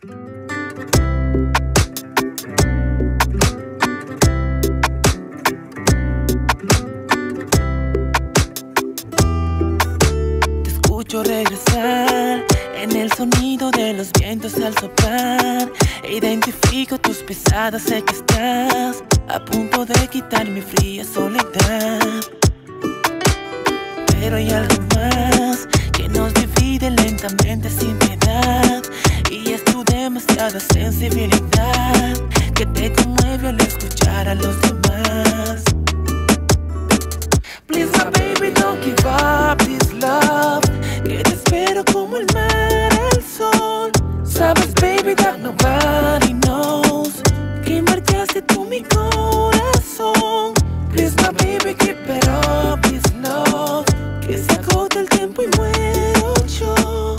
Te escucho regresar en el sonido de los vientos al soplar. Identifico tus pisadas, sé que estás a punto de quitar mi fría soledad. Pero hay algo más que nos divide lentamente sin piedad, y es tu demasiada sensibilidad que te conmueve al escuchar a los demás. Please my baby don't give up this love, que te espero como el mar al sol. Sabes baby that nobody knows que marchaste tú mi corazón. Please my baby keep it up this love, que se agota el tiempo y muero yo.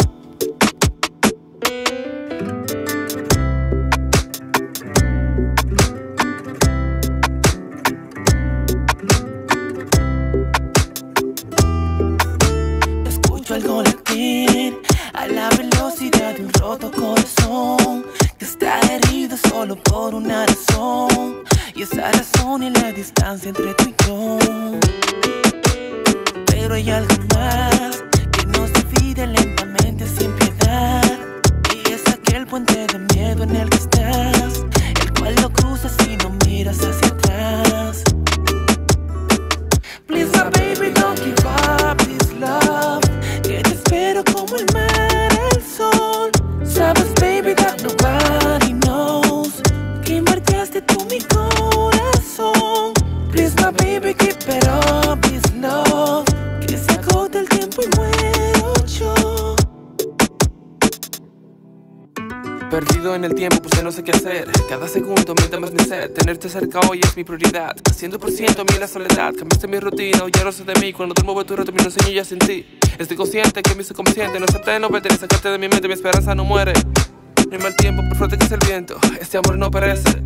Escucho algo latir a la velocidad de un roto corazón que está herido solo por una razón, y esa razón es la distancia entre tú y yo. Pero hay algo más que nos divide lentamente sin piedad, y es aquel puente de miedo en el que estás, el cual lo cruzas y no miras hacia atrás. Please my baby don't give up this love, que te espero como el mar al sol. Sabes baby that nobody knows que marchaste tú mi corazón. Please my baby keep it up this love, que se agota el tiempo y muero yo. Perdido en el tiempo, pues ya no sé qué hacer. Cada segundo aumenta más mi sed. Tenerte cerca hoy es mi prioridad. 100% a mí la soledad. Cambiaste mi rutina, hoy ya no sé de mí. Cuando duermo voy tu reto, mi no sueño ya sin ti. Estoy consciente que mi subconsciente no acepta de no perder. Sacarte de mi mente, mi esperanza no muere. No hay mal tiempo, por fuerte que es el viento. Este amor no perece.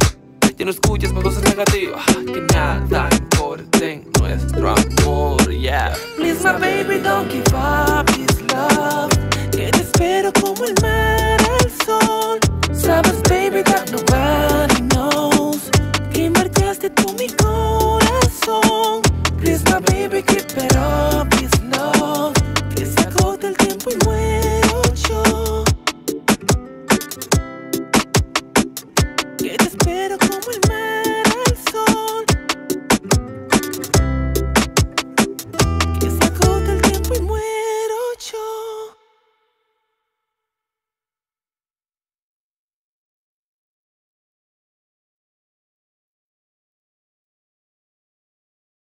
Ya no escuches más voces negativas, que nada importe en nuestro amor, yeah. Please my baby don't give up this love, que te espero como el mar.